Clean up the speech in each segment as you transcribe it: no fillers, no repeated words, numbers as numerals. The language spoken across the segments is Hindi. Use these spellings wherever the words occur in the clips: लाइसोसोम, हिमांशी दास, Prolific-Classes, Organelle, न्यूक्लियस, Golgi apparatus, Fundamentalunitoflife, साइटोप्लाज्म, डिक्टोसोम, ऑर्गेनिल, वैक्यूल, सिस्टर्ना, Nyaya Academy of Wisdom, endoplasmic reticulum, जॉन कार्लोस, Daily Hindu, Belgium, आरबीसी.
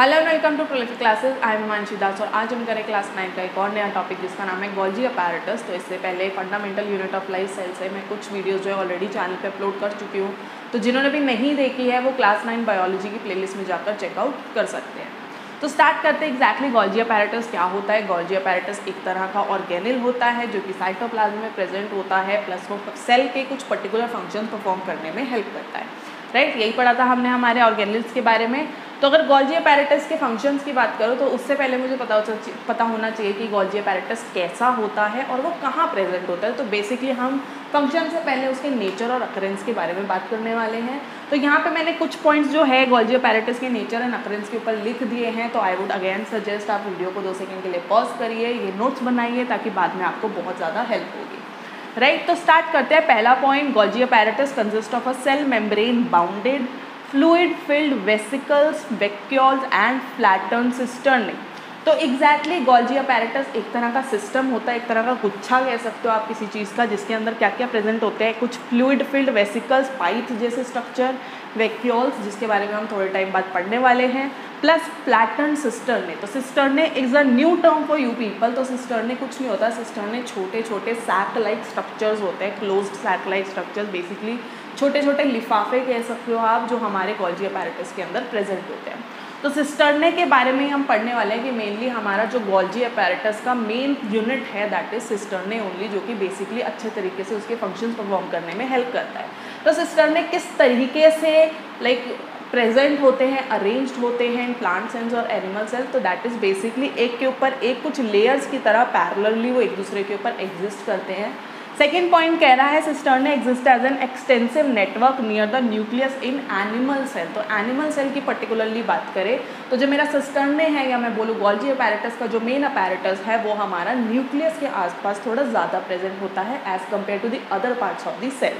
Hello and welcome to Prolific Classes. I am हिमांशी दास और आज हम करें क्लास 9 का एक और नया टॉपिक जिसका नाम है गोल्जी अपैरेटस। तो इससे पहले fundamental unit of life cell से मैं कुछ वीडियोस जो है ऑलरेडी चैनल पे अपलोड कर चुकी हूँ, तो जिन्होंने भी नहीं देखी है वो क्लास 9 बायोलॉजी की प्लेलिस्ट में जाकर चेकआउट कर सकते हैं। तो स्टार्ट करते हैं एक्जैक्टली गोल्जी अपैरेटस क्या होता है। गोल्जी अपैरेटस एक तरह का ऑर्गेनिल होता है जो कि साइटोप्लाज्म में प्रेजेंट होता है, प्लस वो सेल के कुछ पर्टिकुलर फंक्शन परफॉर्म करने में हेल्प करता है। राइट, यही पढ़ा था हमने हमारे ऑर्गेनिल्स के बारे में। तो अगर गोल्जी अपैरेटस के फंक्शंस की बात करो तो उससे पहले मुझे पता होना चाहिए कि गोल्जी अपैरेटस कैसा होता है और वो कहाँ प्रेजेंट होता है। तो बेसिकली हम फंक्शन से पहले उसके नेचर और अकरेंस के बारे में बात करने वाले हैं। तो यहाँ पे मैंने कुछ पॉइंट्स जो है गोल्जी अपैरेटस के नेचर एंड अकरेंस के ऊपर लिख दिए हैं। तो आई वुड अगेन सजेस्ट आप वीडियो को 2 सेकेंड के लिए पॉज करिए, ये नोट्स बनाइए ताकि बाद में आपको बहुत ज़्यादा हेल्प होगी। राइट, तो स्टार्ट करते हैं। पहला point, Golgi apparatus consist of a cell membrane bounded fluid filled vesicles vacuoles and flatten cistern. तो एग्जैक्टली गोल्जी अपैरेटस एक तरह का सिस्टम होता है, एक तरह का गुच्छा कह सकते हो आप किसी चीज़ का, जिसके अंदर क्या क्या प्रेजेंट होते हैं, कुछ फ्लूइड फिल्ड वेसिकल्स पाइप जैसे स्ट्रक्चर, वैक्यूल्स जिसके बारे में हम थोड़े टाइम बाद पढ़ने वाले हैं, प्लस फ्लैटन सिस्टर्ने। तो cisternae is a new term for you people. तो सिस्टर्ने कुछ नहीं होता, सिस्टर्ने छोटे छोटे सैक लाइक स्ट्रक्चर्स होते हैं, closed sac like structures, basically छोटे छोटे लिफाफे कह सकते हो आप, जो हमारे गोल्जी अपैरेटस के अंदर प्रेजेंट होते हैं। तो सिस्टर्ने के बारे में ही हम पढ़ने वाले हैं कि मेनली हमारा जो गोल्जी अपैरेटस का मेन यूनिट है दैट इज सिस्टर्ने ओनली, जो कि बेसिकली अच्छे तरीके से उसके फंक्शंस परफॉर्म करने में हेल्प करता है। तो सिस्टर्ने किस तरीके से लाइक प्रेजेंट होते हैं, अरेंज्ड होते हैं इन प्लांट सेल्स और एनिमल सेल्स, तो दैट इज़ बेसिकली एक के ऊपर एक कुछ लेयर्स की तरह पैरेलली वो एक दूसरे के ऊपर एग्जिस्ट करते हैं। सेकेंड पॉइंट कह रहा है cisternae exist as an extensive network near the न्यूक्लियस in animal cell. तो एनिमल सेल की पर्टिकुलरली बात करें तो जो मेरा सिस्टर्ने है या मैं बोलूँ गोल्जी अपैरेटस का जो मेन अपैरेटस है वो हमारा न्यूक्लियस के आसपास थोड़ा ज़्यादा प्रेजेंट होता है as compare to the other parts of the cell.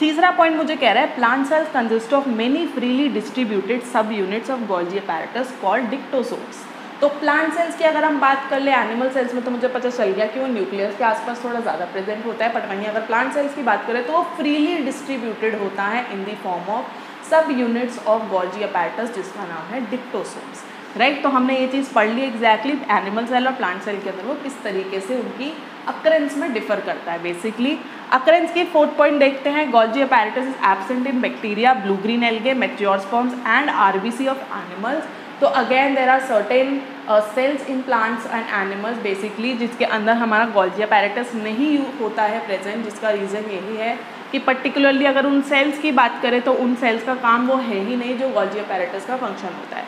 तीसरा पॉइंट मुझे कह रहा है plant cells consist of many freely distributed सब units of Golgi apparatus called dictyosomes. तो प्लांट सेल्स की अगर हम बात कर ले एनिमल सेल्स में तो मुझे पता चल गया कि वो न्यूक्लियस के आसपास थोड़ा ज़्यादा प्रेजेंट होता है, बट वहीं अगर प्लांट सेल्स की बात करें तो वो फ्रीली डिस्ट्रीब्यूटेड होता है इन द फॉर्म ऑफ सब यूनिट्स ऑफ गोल्जी अपैरेटस जिसका नाम है डिक्टोसोम्स। राइट, तो हमने ये चीज़ पढ़ ली एग्जैक्टली एनिमल सेल और प्लांट सेल के अंदर वो किस तरीके से उनकी अकरेंस में डिफर करता है। बेसिकली अकरेंस के 4th पॉइंट देखते हैं। Golgi apparatus is absent in bacteria, blue green algae, mature sperms and आरबीसी of animals. तो again there are certain cells in plants and animals basically जिसके अंदर हमारा गोल्जी अपैरेटस नहीं होता है प्रेजेंट, जिसका रीज़न यही है कि पर्टिकुलरली अगर उन सेल्स की बात करें तो उन सेल्स का काम वो है ही नहीं जो गोल्जी अपैरेटस का फंक्शन होता है।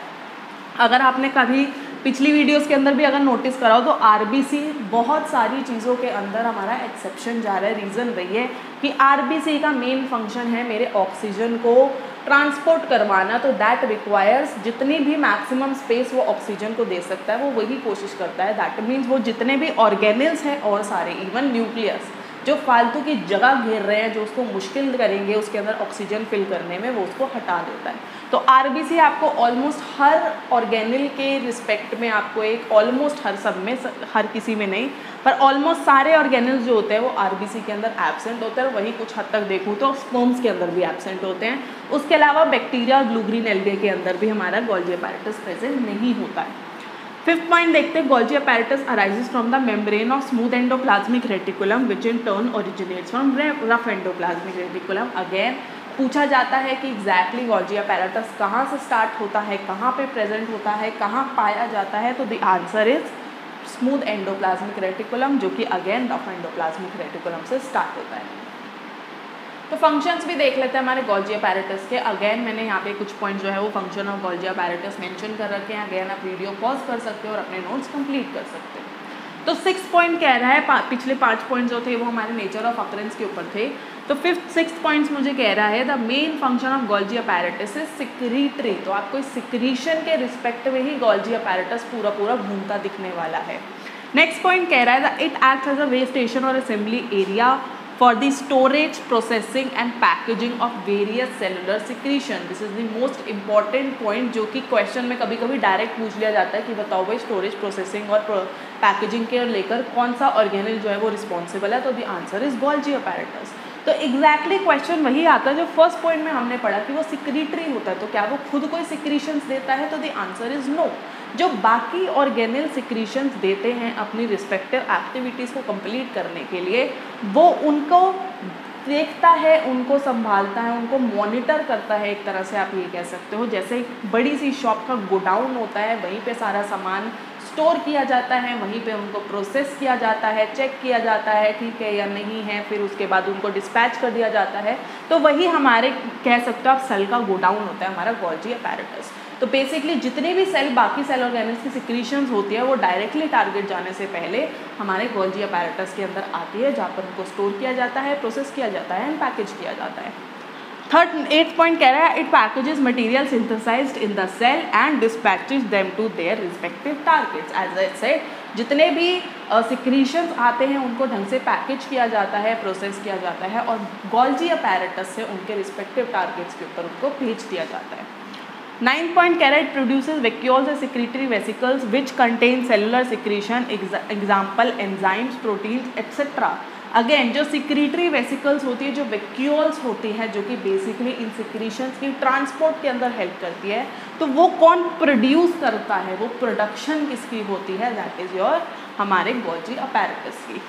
अगर आपने कभी पिछली वीडियोस के अंदर भी अगर नोटिस कराओ तो आरबीसी बहुत सारी चीज़ों के अंदर हमारा एक्सेप्शन जा रहा है। रीज़न रही है कि आरबीसी का मेन फंक्शन है मेरे ऑक्सीजन को ट्रांसपोर्ट करवाना, तो दैट रिक्वायर्स जितनी भी मैक्सिमम स्पेस वो ऑक्सीजन को दे सकता है वो वही कोशिश करता है। दैट मीन्स वो जितने भी ऑर्गेनिल्स हैं और सारे इवन न्यूक्लियस जो फालतू की जगह घेर रहे हैं, जो उसको मुश्किल करेंगे उसके अंदर ऑक्सीजन फिल करने में, वो उसको हटा देता है। तो आरबीसी आपको ऑलमोस्ट हर ऑर्गेनिल के रिस्पेक्ट में आपको एक ऑलमोस्ट हर सब में, हर किसी में नहीं पर ऑलमोस्ट सारे ऑर्गेनिल्स जो होते हैं वो आरबीसी के अंदर एब्सेंट होते हैं। वही कुछ हद तक देखूँ तो स्पर्म्स के अंदर भी एब्सेंट होते हैं। उसके अलावा बैक्टीरिया और ब्लू ग्रीन एल्गे के अंदर भी हमारा गोल्जी अपैरेटस प्रेजेंट नहीं होता है। 5th पॉइंट देखते हैं। Golgi apparatus arises from the membrane of smooth endoplasmic reticulum which in turn originates from rough endoplasmic reticulum. Again पूछा जाता है कि एग्जैक्टली गोल्जी अपैरेटस कहाँ से स्टार्ट होता है, कहाँ पे प्रेजेंट होता है, कहाँ पाया जाता है, तो the answer is smooth endoplasmic reticulum जो कि अगेन रफ एंडोप्लाज्मिक रेटिकुलम से स्टार्ट होता है। तो फंक्शंस भी देख लेते हैं हमारे गोल्जी अपैरेटस के। अगेन मैंने यहाँ पे कुछ पॉइंट जो है वो function of Golgi apparatus mention कर रखे हैं। अगेन आप वीडियो पॉज कर सकते हो और अपने नोट्स कंप्लीट कर सकते हो। तो 6th पॉइंट कह रहा है पिछले 5 पॉइंट जो थे वो हमारे नेचर ऑफ अकरेंस के ऊपर थे। तो 5th 6th पॉइंट्स मुझे कह रहा है the main function of Golgi apparatus is secretory. तो आपको इस सिक्रीशन के रिस्पेक्ट में ही गोल्जी अपैरेटस पूरा पूरा घूमता दिखने वाला है। नेक्स्ट पॉइंट कह रहा है the it acts as a way station और assembly area for the storage, processing and packaging of various cellular secretion. This is the most important point जो कि question में कभी कभी direct पूछ लिया जाता है कि बताओ भाई storage, processing और packaging के लेकर कौन सा organelle जो है वो responsible है, तो the answer is Golgi apparatus. तो एग्जैक्टली क्वेश्चन वही आता है जो फर्स्ट पॉइंट में हमने पढ़ा कि वो सिक्रीटरी होता है, तो क्या वो खुद कोई सिक्रीशंस देता है, तो द आंसर इज नो। जो बाकी ऑर्गेनल सिक्रीशंस देते हैं अपनी रिस्पेक्टिव एक्टिविटीज़ को कंप्लीट करने के लिए, वो उनको देखता है, उनको संभालता है, उनको मॉनिटर करता है। एक तरह से आप ये कह सकते हो जैसे एक बड़ी सी शॉप का गोडाउन होता है, वहीं पे सारा सामान स्टोर किया जाता है, वहीं पे उनको प्रोसेस किया जाता है, चेक किया जाता है ठीक है या नहीं है, फिर उसके बाद उनको डिस्पैच कर दिया जाता है। तो वही हमारे कह सकते हो आप सेल का गोडाउन होता है हमारा गोल्जी अपैरेटस। तो बेसिकली जितने भी सेल बाकी सेल ऑर्गेनल्स की सिक्रीशंस होती है वो डायरेक्टली टारगेट जाने से पहले हमारे गोल्जी अपैरेटस के अंदर आती है, जहाँ पर उनको स्टोर किया जाता है, प्रोसेस किया जाता है एंड पैकेज किया जाता है। थर्ड एथ पॉइंट कह रहा है it packages material synthesized in the cell and dispatches them to their respective targets. As I said जितने भी सिक्रीशंस आते हैं उनको ढंग से पैकेज किया जाता है, प्रोसेस किया जाता है और गोल्जी अपैरेटस से उनके रिस्पेक्टिव टारगेट्स के ऊपर उनको भेज दिया जाता है। 9th point carrot produces vacuoles or secretory vesicles which contain cellular secretion, example enzymes, proteins etc. Again जो सिक्रीटरी वेसिकल्स होती है, जो वेक्यूल्स होती हैं, जो कि बेसिकली इन सिक्रीशंस की ट्रांसपोर्ट के अंदर हेल्प करती है, तो वो कौन प्रोड्यूस करता है, वो प्रोडक्शन किसकी होती है, दैट इज़ योर हमारे गोल्जी अपैरेटस की।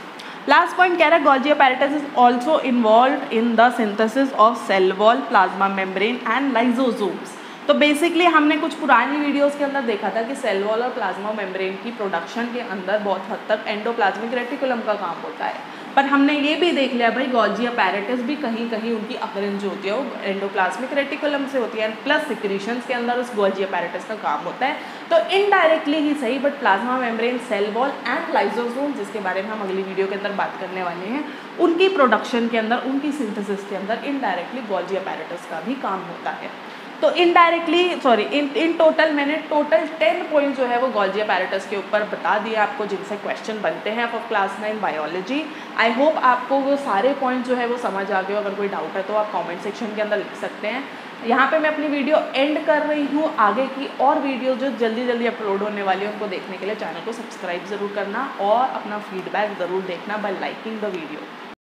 लास्ट पॉइंट कह रहा है Golgi apparatus is also involve in the synthesis of cell wall, plasma membrane and lysosomes. तो बेसिकली हमने कुछ पुरानी वीडियोस के अंदर देखा था कि सेल वॉल और प्लाज्मा मेम्ब्रेन की प्रोडक्शन के अंदर बहुत हद तक एंडोप्लाज्मिक रेटिकुलम का काम होता है, पर हमने ये भी देख लिया भाई गोल्जी अपैरेटस भी कहीं कहीं उनकी अकरेंस जो होती है वो एंडोप्लाज्मिक रेटिकुलम से होती है एंड प्लस सिक्रीशंस के अंदर उस गोल्जी अपैरेटस का काम होता है। तो इनडायरेक्टली ही सही but plasma membrane, cell wall and लाइसोसोम, जिसके बारे में हम अगली वीडियो के अंदर बात करने वाले हैं, उनकी प्रोडक्शन के अंदर, उनकी सिंथेसिस के अंदर इनडायरेक्टली गोल्जी अपैरेटस का भी काम होता है। तो इनडायरेक्टली सॉरी इन टोटल मैंने टोटल 10 पॉइंट जो है वो गोल्जी अपैरेटस के ऊपर बता दिए आपको, जिनसे क्वेश्चन बनते हैं for class 9 biology. I hope आपको वो सारे पॉइंट जो है वो समझ आ गए हो। अगर कोई डाउट है तो आप कमेंट सेक्शन के अंदर लिख सकते हैं। यहाँ पे मैं अपनी वीडियो एंड कर रही हूँ, आगे की और वीडियो जो जल्दी जल्दी अपलोड होने वाली है उनको देखने के लिए चैनल को सब्सक्राइब ज़रूर करना और अपना फीडबैक ज़रूर देखना बाय लाइकिंग द वीडियो।